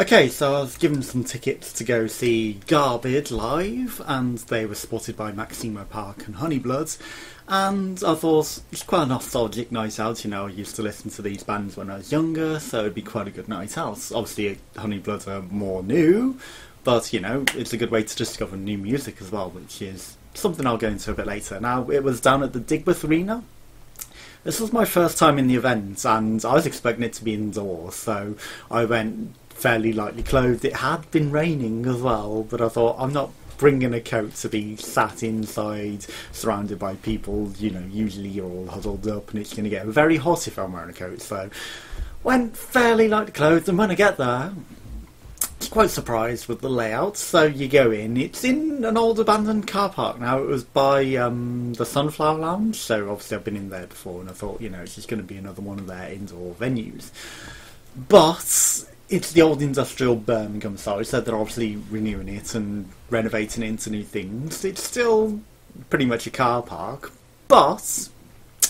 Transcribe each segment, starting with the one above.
Okay, so I was given some tickets to go see Garbage live, and they were supported by Maximo Park and Honeyblood. And I thought it's quite a nostalgic night out, you know. I used to listen to these bands when I was younger, so it'd be quite a good night out. Obviously, Honeyblood are more new, but you know, it's a good way to discover new music as well, which is something I'll go into a bit later. Now, it was down at the Digbeth Arena. This was my first time in the event, and I was expecting it to be indoors, so I went fairly lightly clothed. It had been raining as well, but I thought, I'm not bringing a coat to be sat inside, surrounded by people. You know, usually you're all huddled up, and it's going to get very hot if I'm wearing a coat, so went fairly lightly clothed, and when I get there, quite surprised with the layout. So you go in, it's in an old abandoned car park. Now, it was by the Sunflower Lounge, so obviously I've been in there before, and I thought, you know, it's just going to be another one of their indoor venues. But it's the old industrial Birmingham side, so they're obviously renewing it and renovating it into new things. It's still pretty much a car park, but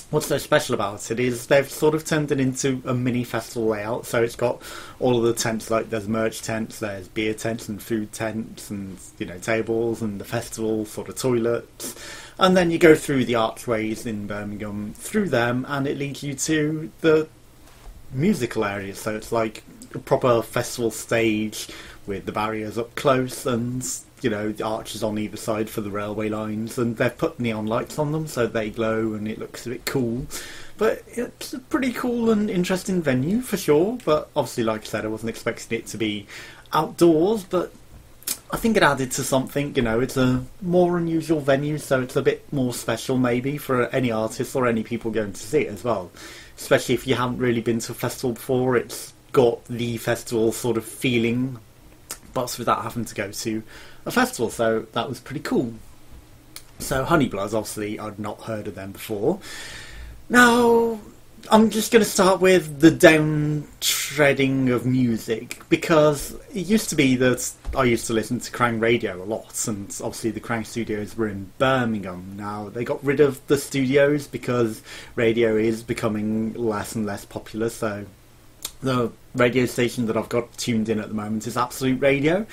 what's so special about it is they've sort of turned it into a mini festival layout. So it's got all of the tents, like there's merch tents, there's beer tents and food tents, and you know, tables and the festival sort of toilets. And then you go through the archways in Birmingham through them, and it leads you to the musical area. So it's like a proper festival stage with the barriers up close, and you know, the arches on either side for the railway lines, and they've put neon lights on them so they glow and it looks a bit cool. But it's a pretty cool and interesting venue for sure, but obviously, like I said, I wasn't expecting it to be outdoors, but I think it added to something. You know, it's a more unusual venue, so it's a bit more special maybe for any artist or any people going to see it as well, especially if you haven't really been to a festival before. It's got the festival sort of feeling, but without having to go to a festival, so that was pretty cool. So Honeyblood, obviously I'd not heard of them before. Now, I'm just going to start with the down-treading of music, because it used to be that I used to listen to Crown Radio a lot, and obviously the Crown Studios were in Birmingham. Now, they got rid of the studios because radio is becoming less and less popular, so the radio station that I've got tuned in at the moment is Absolute Radio,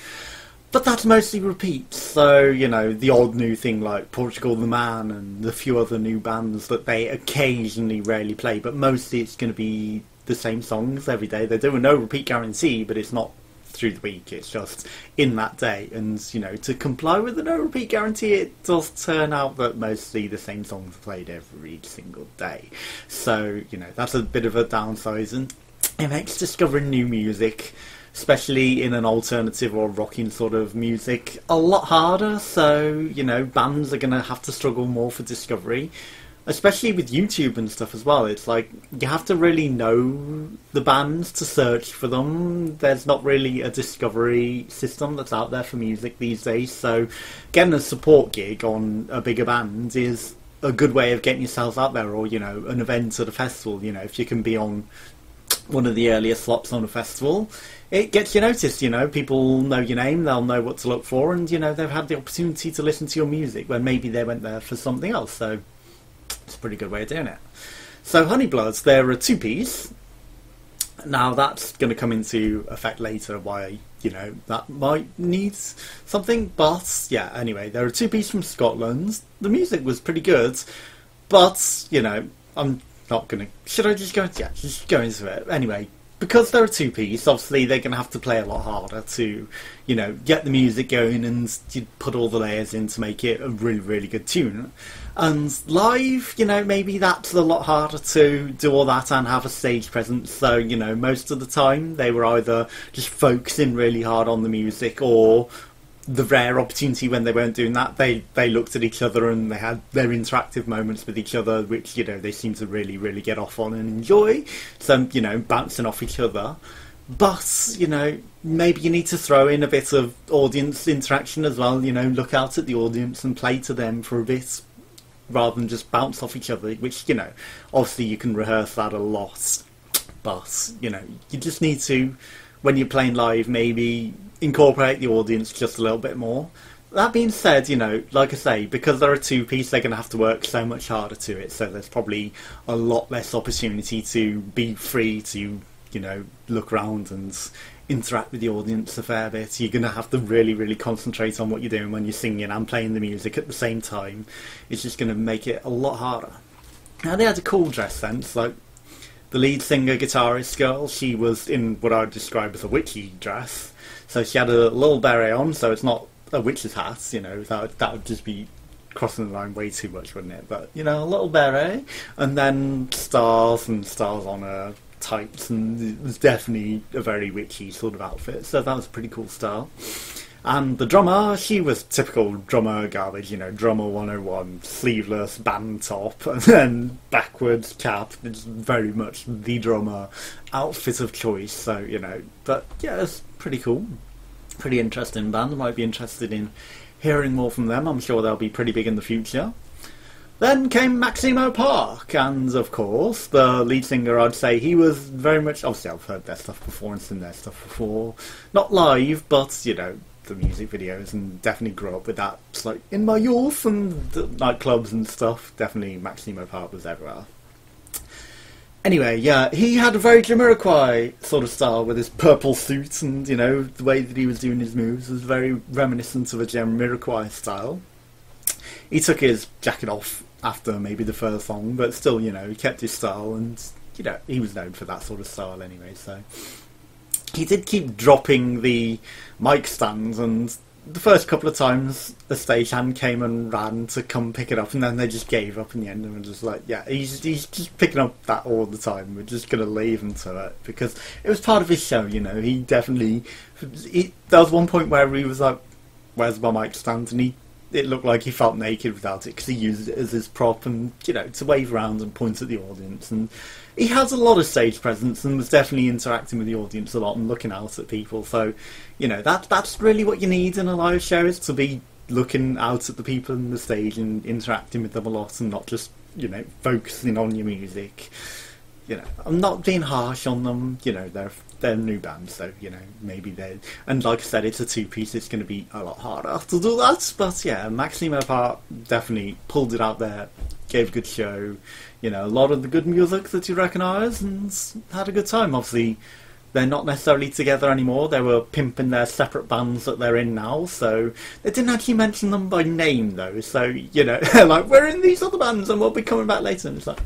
but that's mostly repeats. So, you know, the old new thing like Portugal The Man and the few other new bands that they occasionally rarely play, but mostly it's going to be the same songs every day. They do a no repeat guarantee, but it's not through the week, it's just in that day. And, you know, to comply with the no repeat guarantee, it does turn out that mostly the same songs are played every single day. So, you know, that's a bit of a downside, and it makes discovering new music, especially in an alternative or rocking sort of music, a lot harder. So, you know, bands are going to have to struggle more for discovery, especially with YouTube and stuff as well. It's like, you have to really know the bands to search for them. There's not really a discovery system that's out there for music these days, so getting a support gig on a bigger band is a good way of getting yourselves out there, or, you know, an event at a festival. You know, if you can be on one of the earlier slots on a festival, it gets you noticed. You know, people know your name, they'll know what to look for, and you know, they've had the opportunity to listen to your music when maybe they went there for something else. So it's a pretty good way of doing it. So Honeyblood, they're a two-piece. Now, that's going to come into effect later why, you know, that might need something, but yeah, anyway, they're a two-piece from Scotland. The music was pretty good, but you know, I'm not gonna, should I just go into, yeah, just go into it anyway. Because they're a two-piece, obviously they're gonna have to play a lot harder to, you know, get the music going and put all the layers in to make it a really, really good tune. And live, you know, maybe that's a lot harder to do all that and have a stage presence. So, you know, most of the time they were either just focusing really hard on the music, or the rare opportunity when they weren't doing that, they looked at each other and they had their interactive moments with each other, which, you know, they seem to really, really get off on and enjoy. So, you know, bouncing off each other. But, you know, maybe you need to throw in a bit of audience interaction as well. You know, look out at the audience and play to them for a bit, rather than just bounce off each other, which, you know, obviously you can rehearse that a lot. But, you know, you just need to, when you're playing live, maybe incorporate the audience just a little bit more. That being said, you know, like I say, because they're a two-piece, they're going to have to work so much harder to it, so there's probably a lot less opportunity to be free to, you know, look around and interact with the audience a fair bit. You're going to have to really, really concentrate on what you're doing when you're singing and playing the music at the same time. It's just going to make it a lot harder. Now, they had a cool dress sense. Like, the lead singer guitarist girl, she was in what I would describe as a witchy dress. So she had a little beret on, so it's not a witch's hat, you know, that would just be crossing the line way too much, wouldn't it? But, you know, a little beret, and then stars and stars on her tights, and it was definitely a very witchy sort of outfit, so that was a pretty cool style. And the drummer, she was typical drummer garbage, you know, drummer 101, sleeveless band top, and then backwards cap. It's very much the drummer outfit of choice, so, you know, but yeah, it's pretty cool. Pretty interesting band. I might be interested in hearing more from them. I'm sure they'll be pretty big in the future. Then came Maximo Park, and of course, the lead singer, I'd say he was very much, obviously I've heard their stuff before and seen their stuff before. Not live, but, you know, the music videos, and definitely grew up with that. It's like in my youth and nightclubs and stuff. Definitely Maximo Park was everywhere. Anyway, yeah, he had a very Jamiroquai sort of style with his purple suit, and, you know, the way that he was doing his moves was very reminiscent of a Jamiroquai style. He took his jacket off after maybe the first song, but still, you know, he kept his style, and, you know, he was known for that sort of style anyway, so. He did keep dropping the mic stands, and the first couple of times a stagehand came and ran to come pick it up, and then they just gave up in the end and were just like, yeah, he's just picking up that all the time, we're just going to leave him to it, because it was part of his show, you know. He definitely, there was one point where he was like, where's my mic stand, and it looked like he felt naked without it, because he used it as his prop, and, you know, to wave around and point at the audience. And he has a lot of stage presence and was definitely interacting with the audience a lot and looking out at people. So, you know, that's really what you need in a live show, is to be looking out at the people on the stage and interacting with them a lot, and not just, you know, focusing on your music. You know, I'm not being harsh on them, you know, they're a new band, so, you know, maybe they, and like I said, it's a two-piece, it's going to be a lot harder to do that, but yeah, Maximo Park definitely pulled it out there, gave a good show, you know, a lot of the good music that you recognise, and had a good time. Obviously, they're not necessarily together anymore, they were pimping their separate bands that they're in now, so they didn't actually mention them by name, though, so, you know, they're like, we're in these other bands, and we'll be coming back later, and it's like,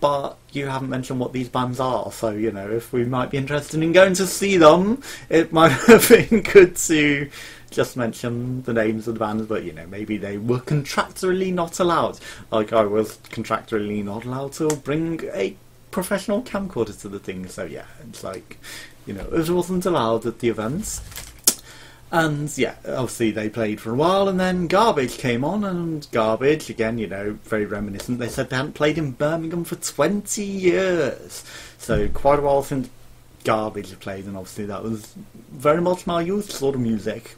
but you haven't mentioned what these bands are, so, you know, if we might be interested in going to see them, it might have been good to just mention the names of the bands, but, you know, maybe they were contractually not allowed. Like, I was contractually not allowed to bring a professional camcorder to the thing, so, yeah, it's like, you know, it wasn't allowed at the events. And, yeah, obviously they played for a while, and then Garbage came on, and Garbage, again, you know, very reminiscent. They said they hadn't played in Birmingham for 20 years. So quite a while since Garbage played, and obviously that was very much my youth sort of music.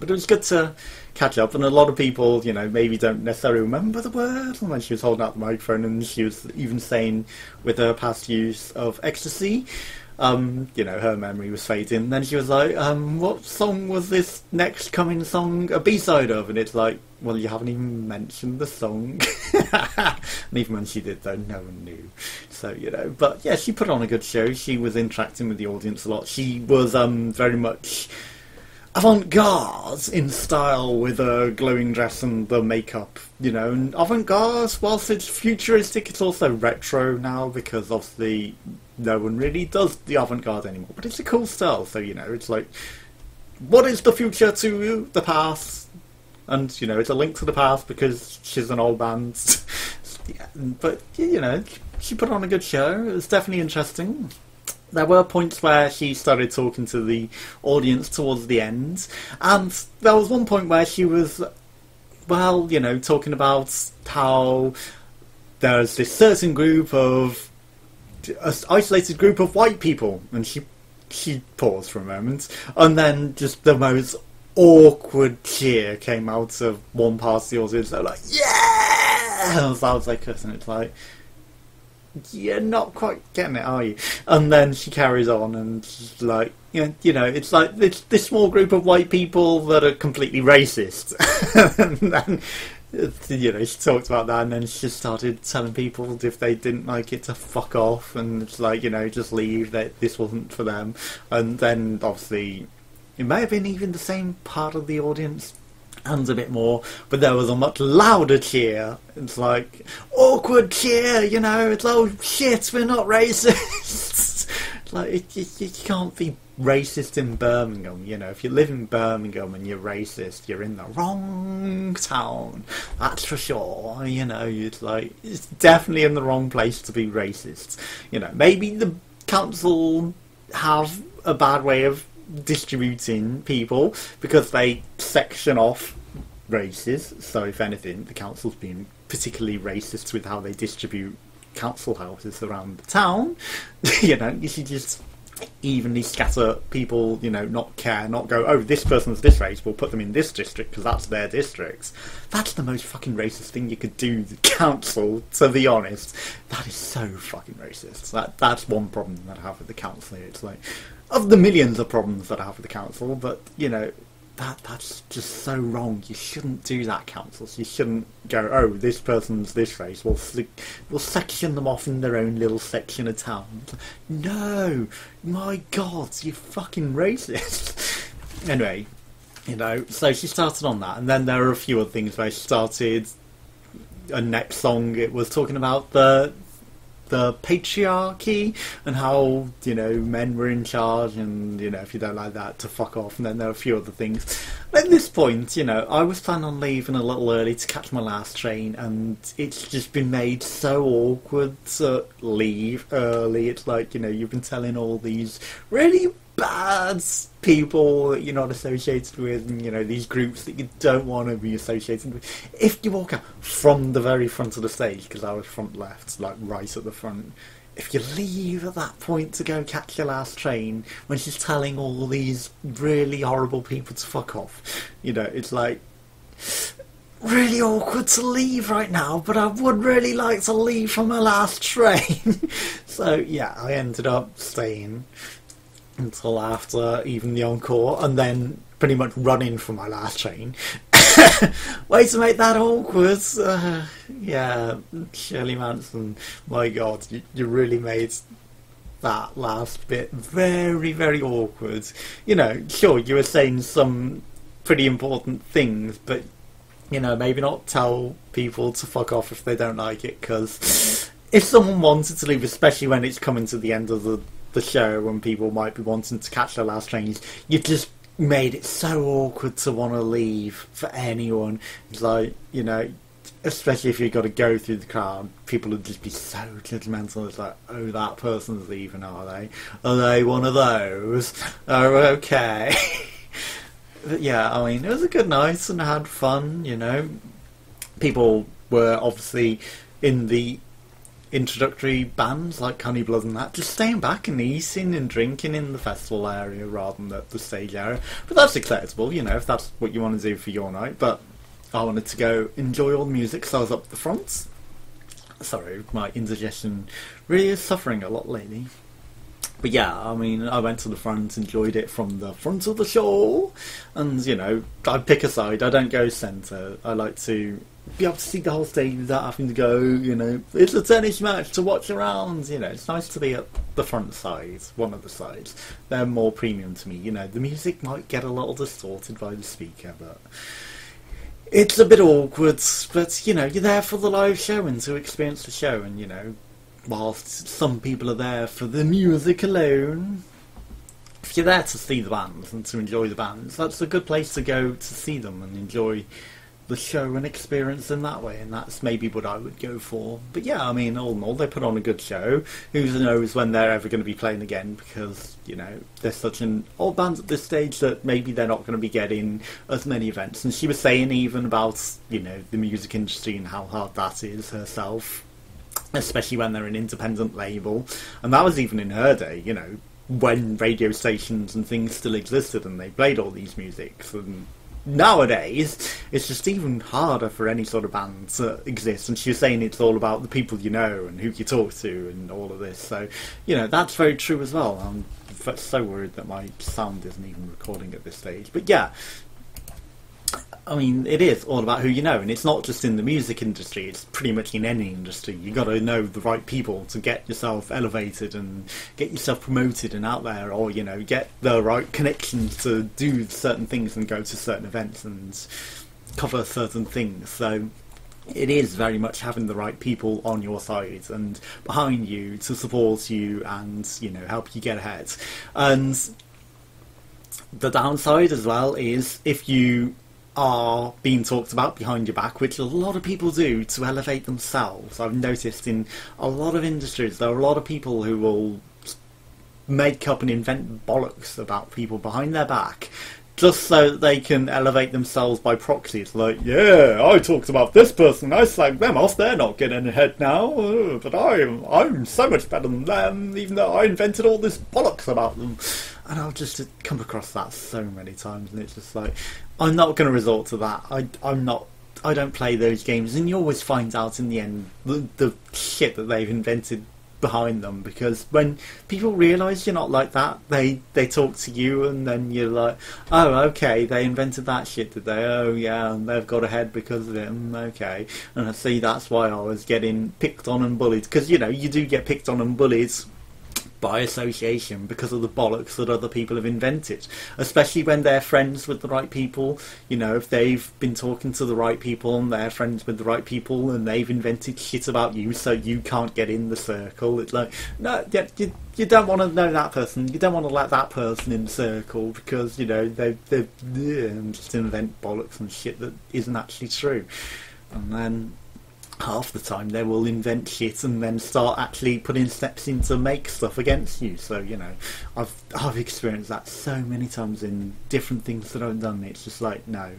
But it was good to catch up, and a lot of people, you know, maybe don't necessarily remember the word. And when she was holding out the microphone, and she was even saying with her past use of ecstasy, you know, her memory was fading. Then she was like, what song was this next coming song a B-side of? And it's like, well, you haven't even mentioned the song. And even when she did, though, no one knew. So, you know, but yeah, she put on a good show. She was interacting with the audience a lot. She was very much avant-garde in style, with a glowing dress and the makeup, you know. And avant-garde, whilst it's futuristic, it's also retro now, because obviously no one really does the avant-garde anymore, but it's a cool style, so, you know, it's like, what is the future to the past? And, you know, it's a link to the past, because she's an old band. Yeah, but, you know, she put on a good show. It was definitely interesting. There were points where she started talking to the audience towards the end, and there was one point where she was, well, you know, talking about how there's this certain group of, an isolated group of white people, and she paused for a moment, and then just the most awkward cheer came out of one part of the audience. They were like, yeah, as loud as they could, and it's like, you're not quite getting it, are you? And then she carries on, and she's like, you know, it's like this small group of white people that are completely racist. And then you know, she talked about that, and then she started telling people if they didn't like it to fuck off, and it's like, you know, just leave, that this wasn't for them. And then obviously it may have been even the same part of the audience and a bit more, but there was a much louder cheer. It's like awkward cheer, you know, it's like, oh shit, we're not racist. Like you can't be racist in Birmingham, you know. If you live in Birmingham and you're racist, you're in the wrong town, that's for sure, you know. It's like, it's definitely in the wrong place to be racist, you know. Maybe the council have a bad way of distributing people because they section off races, so if anything the council's been particularly racist with how they distribute council houses around the town. You know, you should just evenly scatter people, you know, not care, not go, oh, this person's this race, we'll put them in this district because that's their districts. That's the most fucking racist thing you could do, the council, to be honest. That is so fucking racist. That's one problem that I have with the council. It's like, of the millions of problems that I have with the council, but, you know, that's just so wrong. You shouldn't do that, councils. You shouldn't go, oh, this person's this race, we'll section them off in their own little section of town. No! My God, you fucking racist! Anyway, you know, so she started on that, and then there were a few other things where she started. Her next song, it was talking about the patriarchy and how, you know, men were in charge, and, you know, if you don't like that, to fuck off. And then there are a few other things. At this point, you know, I was planning on leaving a little early to catch my last train, and it's just been made so awkward to leave early. It's like, you know, you've been telling all these really bad people that you're not associated with, and, you know, these groups that you don't want to be associated with. If you walk out from the very front of the stage, because I was front left, like right at the front, if you leave at that point to go catch your last train when she's telling all these really horrible people to fuck off, you know, it's like, really awkward to leave right now, but I would really like to leave from my last train. So yeah, I ended up staying until after even the encore, and then pretty much running for my last train. Way to make that awkward. Yeah, Shirley Manson, my God, you really made that last bit very, very awkward. You know, sure, you were saying some pretty important things, but, you know, maybe not tell people to fuck off if they don't like it, because if someone wanted to leave, especially when it's coming to the end of the show, when people might be wanting to catch their last trains, you just made it so awkward to want to leave for anyone. It's like, you know, especially if you've got to go through the crowd, people would just be so judgmental. It's like, oh, that person's leaving, are they? Are they one of those? Oh, okay. But yeah, I mean, it was a good night and I had fun, you know. People were obviously in the introductory bands like Honeyblood and that, just staying back and eating and drinking in the festival area rather than the stage area. But that's acceptable, you know, if that's what you want to do for your night. But I wanted to go enjoy all the music, so I was up the front. Sorry, my indigestion really is suffering a lot lately. But yeah, I mean, I went to the front, enjoyed it from the front of the show, and, you know, I pick a side. I don't go centre. I like to be able to see the whole stage without having to go, you know, it's a tennis match to watch around. You know, it's nice to be at the front side, one of the sides. They're more premium to me, you know. The music might get a little distorted by the speaker, but it's a bit awkward. But, you know, you're there for the live show and to experience the show, and, you know, whilst some people are there for the music alone, if you're there to see the bands and to enjoy the bands, that's a good place to go to see them and enjoy the show and experience in that way, and that's maybe what I would go for. But yeah, I mean, all in all, they put on a good show. Who knows when they're ever going to be playing again, because, you know, they're such an old band at this stage that maybe they're not going to be getting as many events. And she was saying even about, you know, the music industry and how hard that is herself, especially when they're an independent label. And that was even in her day, you know, when radio stations and things still existed and they played all these musics. And nowadays it's just even harder for any sort of band to exist. And she was saying it's all about the people you know and who you talk to and all of this. So, you know, that's very true as well. I'm so worried that my sound isn't even recording at this stage. But yeah, I mean, it is all about who you know, and it's not just in the music industry, it's pretty much in any industry. You've got to know the right people to get yourself elevated and get yourself promoted and out there, or, you know, get the right connections to do certain things and go to certain events and cover certain things. So it is very much having the right people on your side and behind you to support you and, you know, help you get ahead. And the downside as well is if you are being talked about behind your back, which a lot of people do to elevate themselves. I've noticed in a lot of industries there are a lot of people who will make up and invent bollocks about people behind their back just so that they can elevate themselves by proxy. It's like, yeah, I talked about this person, I slagged them off, they're not getting ahead now, but I'm so much better than them, even though I invented all this bollocks about them. And I'll just come across that so many times, and it's just like, I'm not going to resort to that. I don't play those games, and you always find out in the end the shit that they've invented behind them, because when people realise you're not like that, they talk to you, and then you're like, oh, okay, they invented that shit, did they? Oh yeah, and they've got ahead because of it, okay. And I see that's why I was getting picked on and bullied, because, you know, you do get picked on and bullied by association because of the bollocks that other people have invented, especially when they're friends with the right people. You know, if they've been talking to the right people and they're friends with the right people and they've invented shit about you so you can't get in the circle, it's like, no, you don't want to know that person, you don't want to let that person in the circle because, you know, they just invent bollocks and shit that isn't actually true. And then half the time they will invent shit and then start actually putting steps in to make stuff against you. So, you know, I've experienced that so many times in different things that I've done. It's just like, no,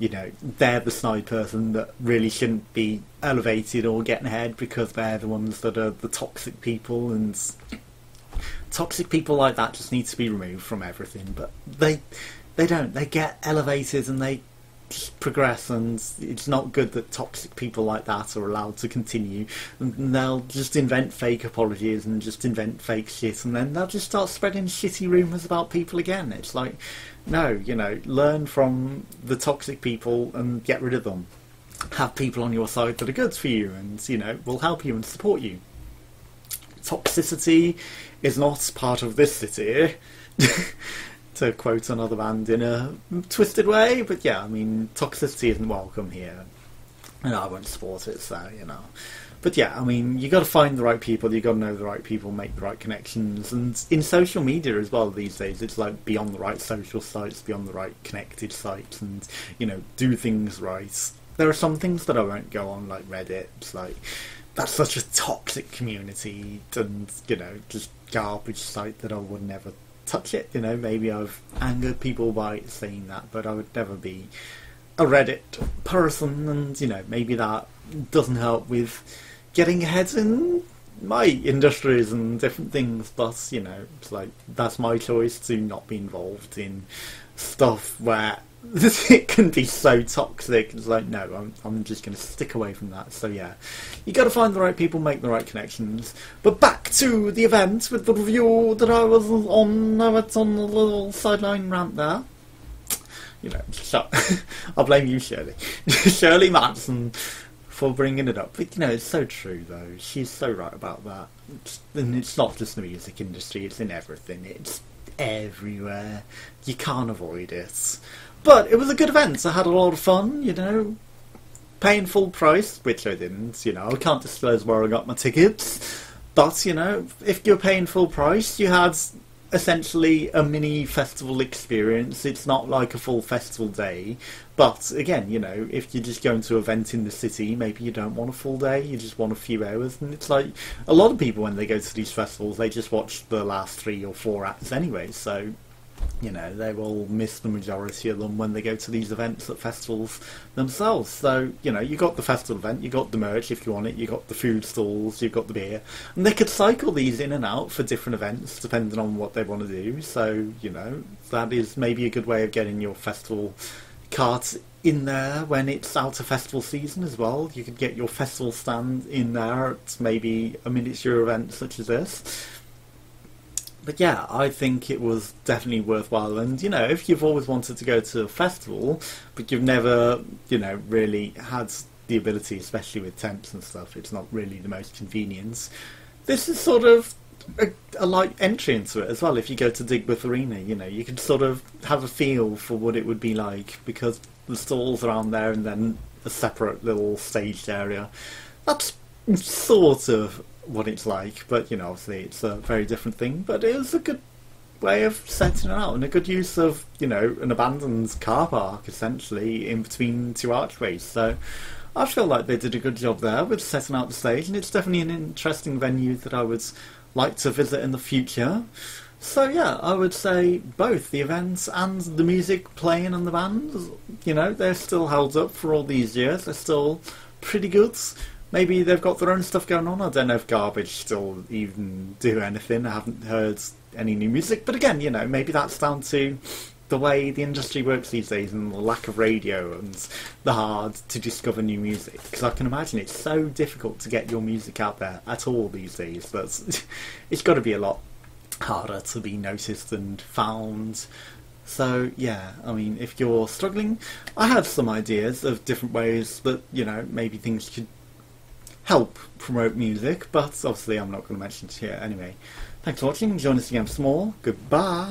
you know, they're the snide person that really shouldn't be elevated or getting ahead because they're the ones that are the toxic people, and toxic people like that just need to be removed from everything. But they get elevated and they progress, and it's not good that toxic people like that are allowed to continue, and they'll just invent fake apologies and just invent fake shit, and then they'll just start spreading shitty rumours about people again. It's like, no, you know, learn from the toxic people and get rid of them. Have people on your side that are good for you and, you know, will help you and support you. Toxicity is not part of this city. To quote another band in a twisted way, but yeah, I mean, toxicity isn't welcome here, and I won't support it, so, you know. But yeah, I mean, you got to find the right people, you got to know the right people, make the right connections, and in social media as well these days, it's like, be on the right social sites, be on the right connected sites, and, you know, do things right. There are some things that I won't go on, like Reddit. It's like, that's such a toxic community, and, you know, just garbage site that I would never touch it. You know, maybe I've angered people by saying that, but I would never be a Reddit person, and, you know, maybe that doesn't help with getting ahead in my industries and different things, but, you know, it's like, that's my choice to not be involved in stuff where it can be so toxic. It's like, no, I'm just going to stick away from that. So yeah, you got to find the right people, make the right connections. But back to the event with the review that I was on. I was on a little sideline rant there. You know, I'll blame you, Shirley. Shirley Manson, for bringing it up. But, you know, it's so true though. She's so right about that. And it's not just the music industry, it's in everything. It's everywhere. You can't avoid it. But it was a good event, I had a lot of fun, you know, paying full price, which I didn't, you know, I can't disclose where I got my tickets, but, you know, if you're paying full price, you had essentially a mini festival experience. It's not like a full festival day, but again, you know, if you're just going to an event in the city, maybe you don't want a full day, you just want a few hours, and it's like, a lot of people when they go to these festivals, they just watch the last 3 or 4 acts anyway, so, you know, they will miss the majority of them when they go to these events at festivals themselves. So, you know, you got the festival event, you got the merch if you want it, you got the food stalls, you've got the beer, and they could cycle these in and out for different events depending on what they want to do. So, you know, that is maybe a good way of getting your festival carts in there when it's out of festival season as well. You could get your festival stand in there at maybe a miniature event such as this. But yeah, I think it was definitely worthwhile. And, you know, if you've always wanted to go to a festival, but you've never, you know, really had the ability, especially with temps and stuff, it's not really the most convenience. This is sort of a light entry into it as well. If you go to Digbeth Arena, you know, you can sort of have a feel for what it would be like, because the stalls are on there and then a separate little staged area. That's sort of what it's like, but, you know, obviously it's a very different thing. But it was a good way of setting it out, and a good use of, you know, an abandoned car park essentially in between two archways. So I feel like they did a good job there with setting out the stage, and it's definitely an interesting venue that I would like to visit in the future. So yeah, I would say both the events and the music playing and the bands, you know, they're still held up for all these years. They're still pretty good. Maybe they've got their own stuff going on. I don't know if Garbage still even do anything. I haven't heard any new music. But again, you know, maybe that's down to the way the industry works these days and the lack of radio and the hard to discover new music. Because I can imagine it's so difficult to get your music out there at all these days. But it's got to be a lot harder to be noticed and found. So yeah, I mean, if you're struggling, I have some ideas of different ways that, you know, maybe things could help promote music, but obviously I'm not going to mention it here anyway. Thanks for watching, join us again for more. Goodbye!